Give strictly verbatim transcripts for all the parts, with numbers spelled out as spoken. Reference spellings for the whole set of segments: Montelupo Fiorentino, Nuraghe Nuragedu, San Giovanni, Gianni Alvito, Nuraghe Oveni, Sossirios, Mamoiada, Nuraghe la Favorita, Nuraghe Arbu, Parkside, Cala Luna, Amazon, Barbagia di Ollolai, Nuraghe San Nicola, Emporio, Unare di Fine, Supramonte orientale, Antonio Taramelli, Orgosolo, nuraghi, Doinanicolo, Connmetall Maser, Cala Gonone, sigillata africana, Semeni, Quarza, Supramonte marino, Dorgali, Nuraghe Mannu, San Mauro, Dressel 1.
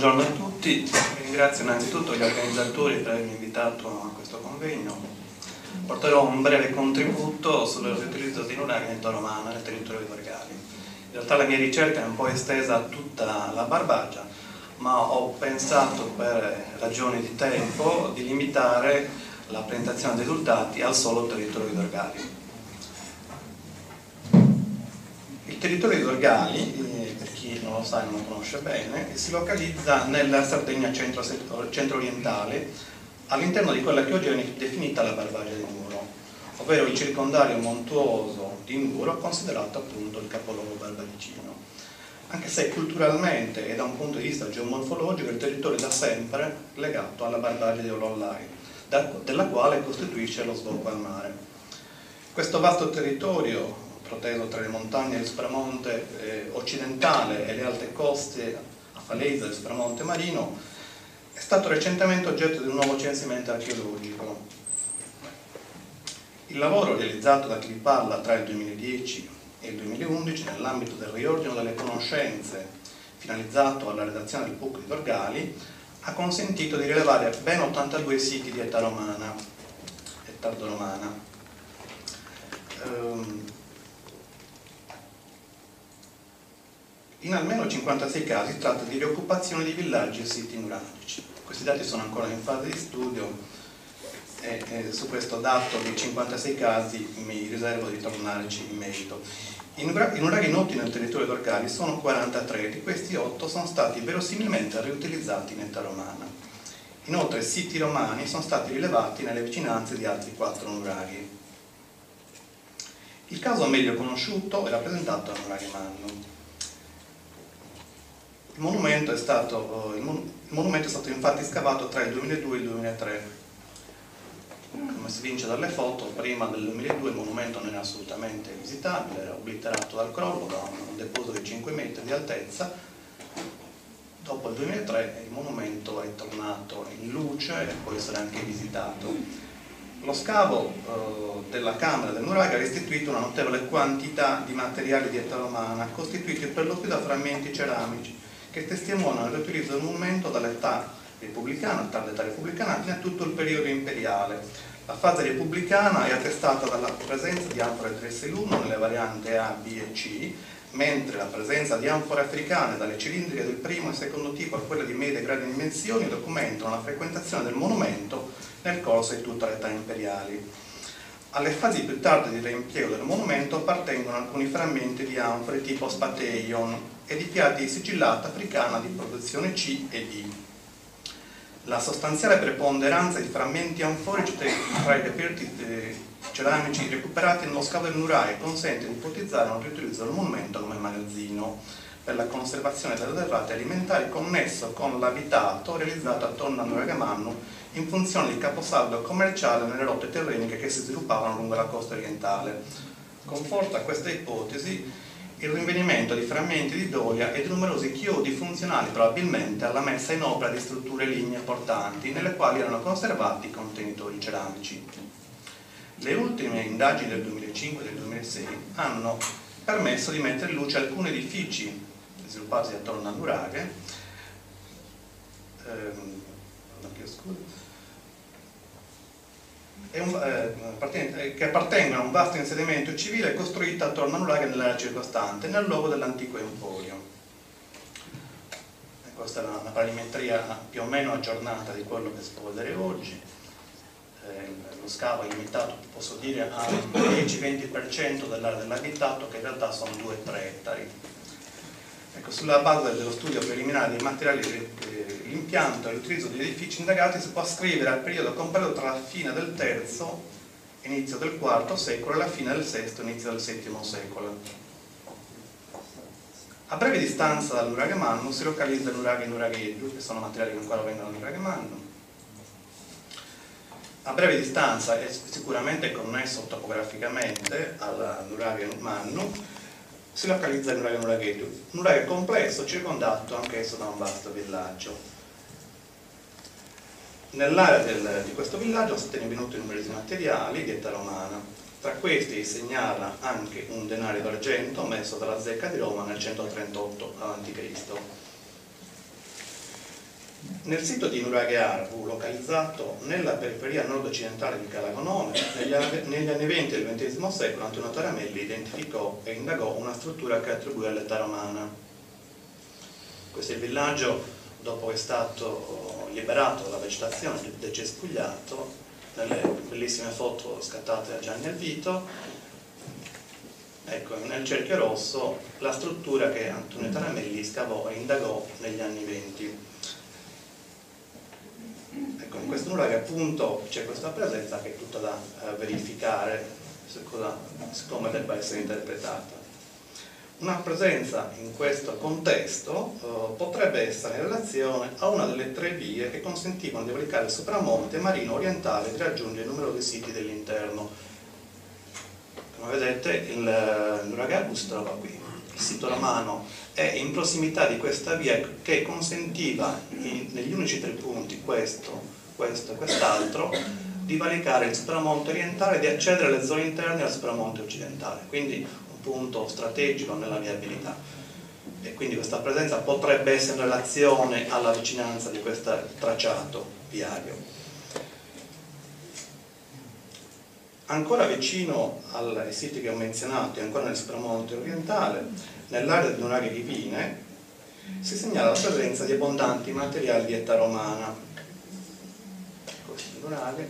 Buongiorno a tutti, ringrazio innanzitutto gli organizzatori per avermi invitato a questo convegno. Porterò un breve contributo sull'utilizzo di nuraghe nel Romano, nel territorio di Dorgali. In realtà la mia ricerca è un po' estesa a tutta la Barbagia, ma ho pensato per ragioni di tempo di limitare la presentazione dei risultati al solo territorio di Dorgali. Il territorio di Dorgali, per chi non lo sa e non lo conosce bene, si localizza nella Sardegna centro-orientale, all'interno di quella che oggi viene definita la Barbagia di Muro, ovvero il circondario montuoso di Muro, considerato appunto il capoluogo barbadicino. Anche se culturalmente e da un punto di vista geomorfologico il territorio è da sempre legato alla Barbagia di Ollolai, della quale costituisce lo sbocco al mare. Questo vasto territorio, proteso tra le montagne del Supramonte eh, occidentale e le alte coste a falezza del Supramonte marino, è stato recentemente oggetto di un nuovo censimento archeologico. Il lavoro realizzato da Clipalla tra il duemiladieci e il duemilaundici nell'ambito del riordino delle conoscenze finalizzato alla redazione del Pucco di Dorgali ha consentito di rilevare ben ottantadue siti di età romana e tardoromana. Ehm, In almeno cinquantasei casi si tratta di rioccupazione di villaggi e siti nuragici. Questi dati sono ancora in fase di studio e, e su questo dato di cinquantasei casi mi riservo di tornarci in merito. I nuraghi noti nel territorio di Dorgali sono quarantatré, di questi otto sono stati verosimilmente riutilizzati in età romana. Inoltre siti romani sono stati rilevati nelle vicinanze di altri quattro nuraghi. Il caso meglio conosciuto è rappresentato da Nuraghe Mannu. Il monumento, è stato, il monumento è stato infatti scavato tra il duemiladue e il duemilatré. Come si vince dalle foto, prima del duemiladue il monumento non era assolutamente visitabile, era obliterato dal crollo da un deposito di cinque metri di altezza. Dopo il duemilatré il monumento è tornato in luce e può essere anche visitato. Lo scavo eh, della Camera del Nuraghe ha restituito una notevole quantità di materiali di età romana, costituiti per lo più da frammenti ceramici, che testimoniano l'utilizzo del monumento dall'età repubblicana, dall'età repubblicana fino a tutto il periodo imperiale. La fase repubblicana è attestata dalla presenza di anfore Dressel uno nelle varianti A, B e C, mentre la presenza di anfore africane dalle cilindriche del primo e secondo tipo a quelle di medie e grandi dimensioni documentano la frequentazione del monumento nel corso di tutta l'età imperiale. Alle fasi più tarde di reimpiego del monumento appartengono alcuni frammenti di anfore tipo Spateion e di piatti di sigillata africana di produzione C e D. La sostanziale preponderanza di frammenti anforici tra i reperti ceramici recuperati nello scavo del Nuraghe consente di ipotizzare un riutilizzo del monumento come magazzino per la conservazione delle derrate alimentari connesso con l'abitato realizzato attorno a Nuraghe Mannu in funzione del caposaldo commerciale nelle rotte terreniche che si sviluppavano lungo la costa orientale. Conforta questa ipotesi il rinvenimento di frammenti di doria e di numerosi chiodi funzionali probabilmente alla messa in opera di strutture lignee portanti nelle quali erano conservati contenitori ceramici. Le ultime indagini del duemilacinque e del duemilasei hanno permesso di mettere in luce alcuni edifici sviluppati attorno a Nuraghe, ehm, che appartengono a un vasto insediamento civile costruito attorno a Nuraghe nell'area circostante, nel luogo dell'antico Emporio. E questa è una planimetria più o meno aggiornata di quello che si può vedere oggi. Eh, lo scavo è limitato, posso dire, al dieci venti per cento dell'area dell'abitato, che in realtà sono due tre ettari. Ecco, sulla base dello studio preliminare dei materiali, eh, l'impianto e l'utilizzo degli edifici indagati si può ascrivere al periodo compreso tra la fine del terzo, inizio del quarto secolo e la fine del sesto, inizio del settimo secolo. A breve distanza dal Nuraghe Mannu si localizza il Nuraghe Nuragedu, che sono materiali che ancora vengono dal Nuraghe Mannu. A breve distanza e sicuramente connesso topograficamente al Nuraghe Mannu, si localizza il Nuraghe Nuragedu, un nuraghe complesso circondato anch'esso da un vasto villaggio. Nell'area di questo villaggio sono stati rinvenuti numerosi materiali di età romana. Tra questi si segnala anche un denario d'argento messo dalla zecca di Roma nel centotrentotto avanti Cristo. Nel sito di Nuraghe Arbu, localizzato nella periferia nord-occidentale di Cala Gonone, negli anni venti del ventesimo secolo Antonio Taramelli identificò e indagò una struttura che attribuì all'età romana. Questo è il villaggio, dopo che è stato liberato dalla vegetazione, decespugliato, nelle bellissime foto scattate da Gianni Alvito. Ecco, nel cerchio rosso la struttura che Antonio Taramelli scavò e indagò negli anni venti. Ecco, in questo nuraghe appunto c'è questa presenza che è tutta da eh, verificare su cosa, su come debba essere interpretata. Una presenza in questo contesto eh, potrebbe essere in relazione a una delle tre vie che consentivano di valicare il Supramonte marino orientale e di raggiungere numerosi siti dell'interno. Come vedete, il Nuraghe Arbu si trova qui, il sito romano è in prossimità di questa via che consentiva in, negli unici tre punti, questo, questo e quest'altro, di valicare il Supramonte orientale e di accedere alle zone interne al Supramonte occidentale, quindi un punto strategico nella viabilità. E quindi questa presenza potrebbe essere in relazione alla vicinanza di questo tracciato viario. Ancora vicino ai siti che ho menzionato e ancora nel Supramonte orientale, nell'area di Unare di Fine, si segnala la presenza di abbondanti materiali di età romana, questi nuraghe,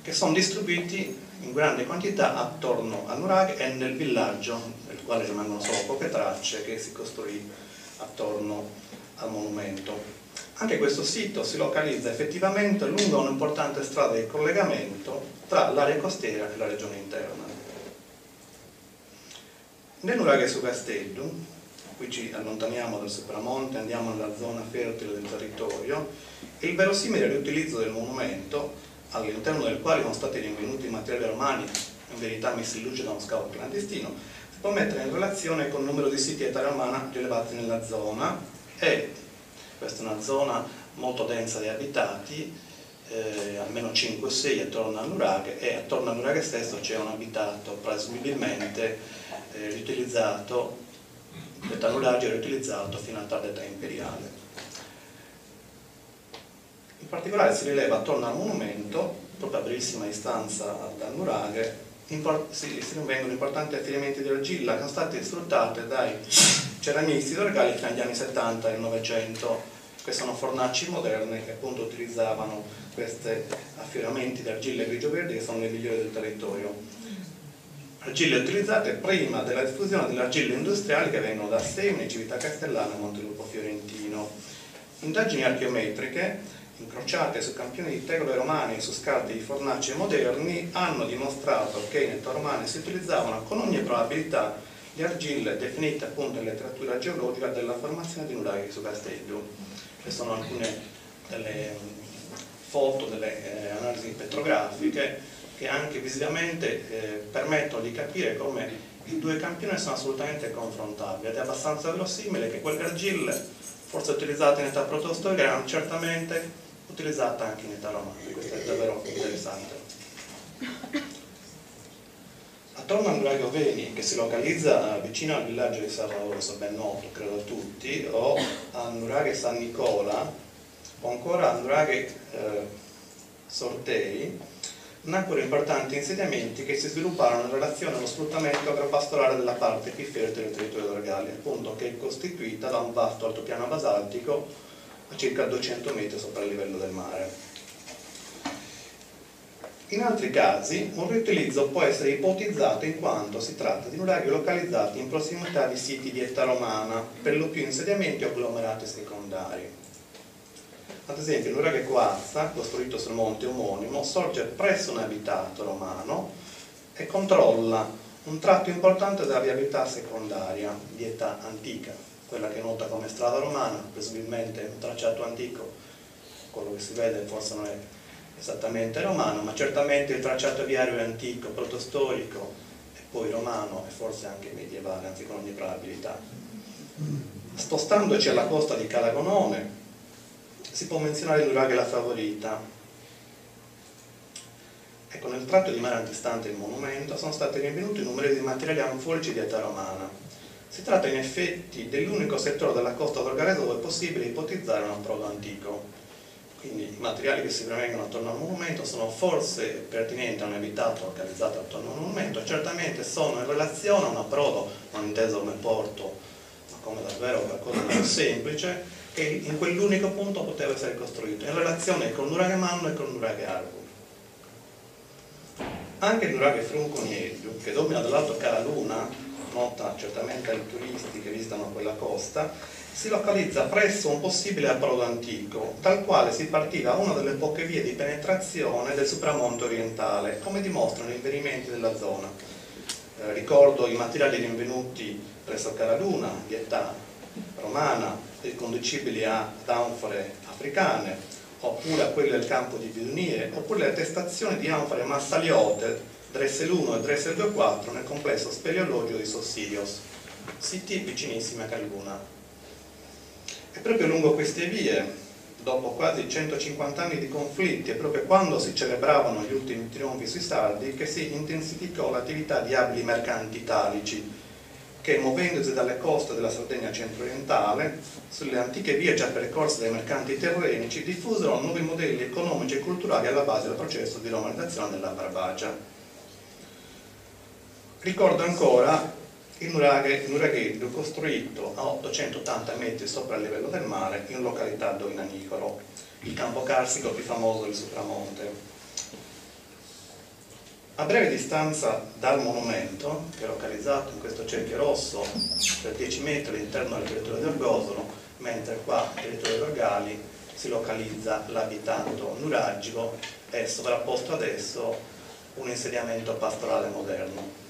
che sono distribuiti in grande quantità attorno a Nuraghe e nel villaggio, del quale rimangono solo poche tracce, che si costruì attorno al monumento. Anche questo sito si localizza effettivamente lungo un'importante strada di collegamento tra l'area costiera e la regione interna. Nel Nuraghe su Castello, qui ci allontaniamo dal Supramonte, andiamo nella zona fertile del territorio, e il verosimile riutilizzo del monumento, all'interno del quale sono stati rinvenuti materiali romani, in verità messi in luce da uno scavo clandestino, si può mettere in relazione con il numero di siti di età romana rilevati nella zona e questa è una zona molto densa di abitati, eh, almeno cinque o sei attorno a Nuraghe, e attorno a Nuraghe stesso c'è un abitato presumibilmente eh, riutilizzato, l'età nuraghe riutilizzato fino alla tarda età imperiale. In particolare si rileva attorno al monumento, proprio a brevissima distanza da Nuraghe, si rinvengono importanti affioramenti di argilla che sono stati sfruttati dai ceramisti Dorgali fino agli anni settanta e novecento, che sono fornaci moderni che appunto utilizzavano questi affioramenti di argilla grigio-verde che sono le migliori del territorio. Argille utilizzate prima della diffusione delle argille industriali che vengono da Semeni, Cività Castellana e Montelupo Fiorentino. Indagini archeometriche incrociate su campioni di tegole romani e su scarti di fornaci moderni hanno dimostrato che in età romana si utilizzavano con ogni probabilità le argille definite appunto in letteratura geologica della formazione di Nuraghe su Castello. Ci sono alcune delle foto, delle eh, analisi petrografiche che anche visivamente eh, permettono di capire come i due campioni sono assolutamente confrontabili ed è abbastanza verosimile che quelle argille, forse utilizzate in età protostorica, erano certamente utilizzata anche in età romana. Questo è davvero interessante. Attorno a Nuraghe Oveni, che si localizza vicino al villaggio di San Mauro, ben noto credo a tutti, o a Nuraghe San Nicola, o ancora a Nuraghe eh, Sortei, nacquero importanti insediamenti che si svilupparono in relazione allo sfruttamento agropastorale della parte più fertile del territorio Dorgali, appunto che è costituita da un vasto altopiano basaltico a circa duecento metri sopra il livello del mare. In altri casi un riutilizzo può essere ipotizzato in quanto si tratta di nuraghi localizzati in prossimità di siti di età romana, per lo più insediamenti o agglomerati secondari. Ad esempio il nuraghe Quarza, costruito sul monte omonimo, sorge presso un abitato romano e controlla un tratto importante della viabilità secondaria di età antica, quella che è nota come strada romana, presumibilmente un tracciato antico, quello che si vede forse non è esattamente romano, ma certamente il tracciato viario è antico, protostorico e poi romano e forse anche medievale, anzi con ogni probabilità. Spostandoci alla costa di Cala Gonone si può menzionare il nuraghe La Favorita. Ecco, nel tratto di mare antistante il monumento sono stati rinvenuti numerosi materiali anforici di età romana. Si tratta in effetti dell'unico settore della costa dorgalese dove è possibile ipotizzare un approdo antico. Quindi i materiali che si prevengono attorno al monumento sono forse pertinenti a un abitato organizzato attorno al monumento e certamente sono in relazione a un approdo, non inteso come porto, ma come davvero qualcosa di più semplice, che in quell'unico punto poteva essere costruito, in relazione con Nuraghe Mannu e con Nuraghe Arbu. Anche il Nuraghe Frunconiello, che domina dall'alto Cala Luna, nota certamente ai turisti che visitano quella costa, si localizza presso un possibile approdo antico, dal quale si partiva una delle poche vie di penetrazione del Supramonte orientale, come dimostrano i riferimenti della zona. Eh, ricordo i materiali rinvenuti presso Cala Luna, di età romana, riconducibili a anfore africane, oppure a quelle del campo di Bidunie, oppure le attestazioni di anfore massaliote, Dressel uno e Dressel due quattro, nel complesso speleologico di Sossirios, siti vicinissimi a Cala Luna. E proprio lungo queste vie, dopo quasi centocinquanta anni di conflitti e proprio quando si celebravano gli ultimi trionfi sui Sardi, che si intensificò l'attività di abili mercanti italici, che muovendosi dalle coste della Sardegna centro-orientale, sulle antiche vie già percorse dai mercanti tirrenici, diffusero nuovi modelli economici e culturali alla base del processo di romanizzazione della Barbagia. Ricordo ancora il Nuraghe Nuragedu, costruito a ottocentottanta metri sopra il livello del mare in località Doinanicolo, il campo carsico più famoso del Supramonte. A breve distanza dal monumento, che è localizzato in questo cerchio rosso per dieci metri all'interno del territorio di Orgosolo, mentre qua nel territorio di Dorgali si localizza l'abitato nuragico e sovrapposto ad esso un insediamento pastorale moderno.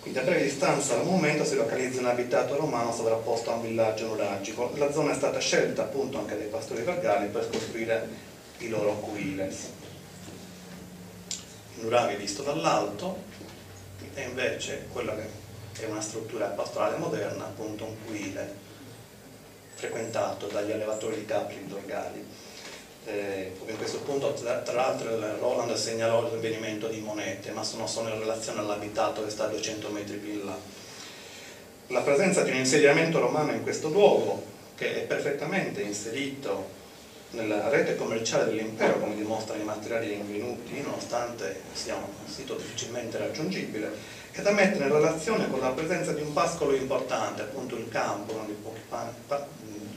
Quindi a breve distanza dal monumento si localizza un abitato romano sovrapposto a un villaggio nuragico. La zona è stata scelta appunto anche dai pastori vergali per costruire i loro cuiles. Il nuraghe visto dall'alto è invece quella che è una struttura pastorale moderna, appunto un cuile frequentato dagli allevatori di capri di Dorgali. Eh, in questo punto tra, tra l'altro Roland segnalò l'avvenimento di monete, ma sono solo in relazione all'abitato che sta a duecento metri più in là. La presenza di un insediamento romano in questo luogo, che è perfettamente inserito nella rete commerciale dell'impero, come dimostrano i materiali rinvenuti, nonostante sia un sito difficilmente raggiungibile, è da mettere in relazione con la presenza di un pascolo importante, appunto il campo, uno dei pochi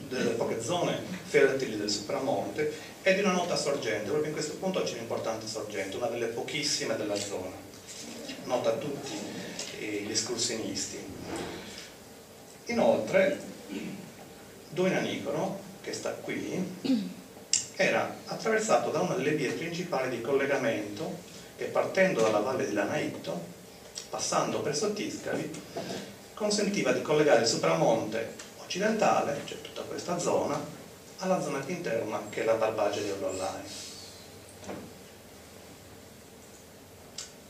delle poche zone fertili del Supramonte, e di una nota sorgente. Proprio in questo punto c'è un'importante sorgente, una delle pochissime della zona, nota a tutti gli escursionisti. Inoltre Doinanicolo, che sta qui, era attraversato da una delle vie principali di collegamento che, partendo dalla valle di Lanaitto, passando presso Tiscali, consentiva di collegare il Supramonte occidentale, cioè tutta questa zona, alla zona più interna che è la Barbagia di Ollolai.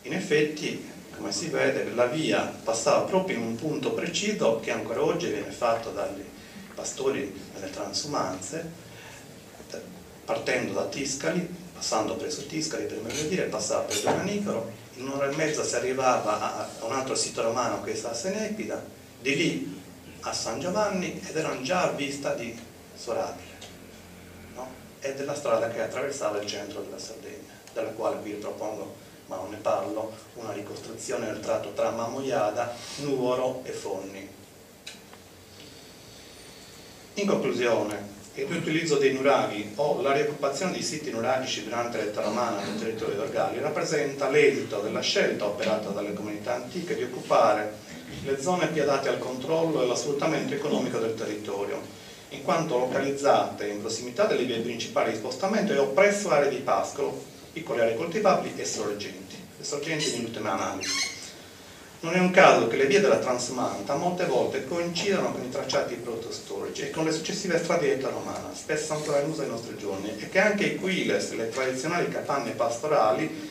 In effetti, come si vede, la via passava proprio in un punto preciso che ancora oggi viene fatto dai pastori delle transumanze, partendo da Tiscali, passando presso Tiscali per meglio dire, passava per Doinanicolo, in un'ora e mezza si arrivava a un altro sito romano che è Sarsenepida, di lì a San Giovanni, ed erano già a vista di Sorabile, no? E della strada che attraversava il centro della Sardegna, della quale vi propongo, ma non ne parlo, una ricostruzione del tratto tra Mamoiada, Nuoro e Fonni. In conclusione, il riutilizzo dei nuraghi o la rioccupazione di siti nuragici durante l'età romana nel territorio di Dorgali rappresenta l'esito della scelta operata dalle comunità antiche di occupare le zone più adatte al controllo e all'assolutamente economico del territorio, in quanto localizzate in prossimità delle vie principali di spostamento e oppresso aree di pascolo, piccole aree coltivabili e sorgenti, le sorgenti in ultima analisi. Non è un caso che le vie della Transmanta molte volte coincidano con i tracciati protostorici e con le successive strade romana, spesso ancora in uso ai nostri giorni, e che anche i quiles, le tradizionali capanne pastorali,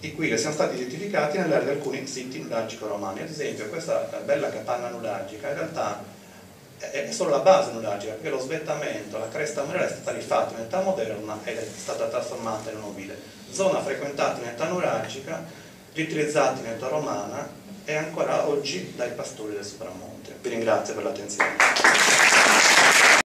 i cui siano stati identificati nell'area di alcuni siti nuragico-romani. Ad esempio, questa bella capanna nuragica in realtà è solo la base nuragica, perché lo svettamento, la cresta murale è stata rifatta in età moderna ed è stata trasformata in un ovile. Zona frequentata in età nuragica riutilizzati in età romana e ancora oggi dai pastori del Supramonte. Vi ringrazio per l'attenzione.